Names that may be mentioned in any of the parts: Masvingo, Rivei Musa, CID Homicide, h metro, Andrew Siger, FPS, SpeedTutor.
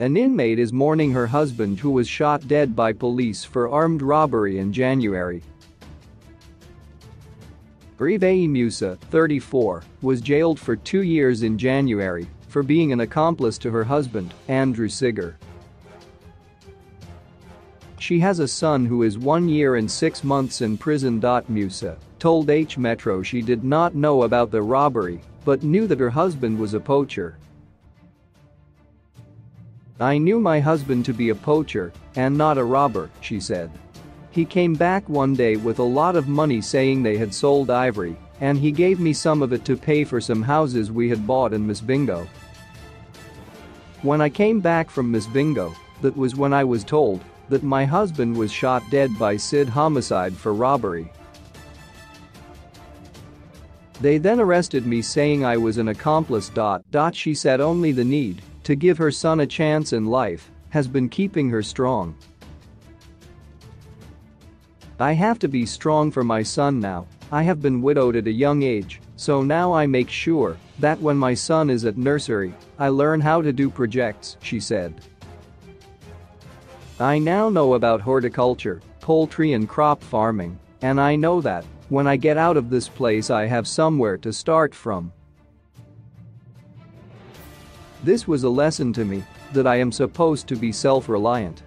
An inmate is mourning her husband who was shot dead by police for armed robbery in January. Rivei Musa, 34, was jailed for 2 years in January for being an accomplice to her husband, Andrew Siger. She has a son who is 1 year and 6 months in prison. Musa told H Metro she did not know about the robbery but knew that her husband was a poacher. "I knew my husband to be a poacher and not a robber," she said. "He came back one day with a lot of money saying they had sold ivory, and he gave me some of it to pay for some houses we had bought in Masvingo. When I came back from Masvingo, that was when I was told that my husband was shot dead by CID Homicide for robbery. They then arrested me saying I was an accomplice." She said only the need to give her son a chance in life has been keeping her strong. "I have to be strong for my son now. I have been widowed at a young age, so now I make sure that when my son is at nursery, I learn how to do projects," she said. "I now know about horticulture, poultry and crop farming, and I know that when I get out of this place I have somewhere to start from. This was a lesson to me that I am supposed to be self-reliant."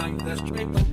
I'm the strip.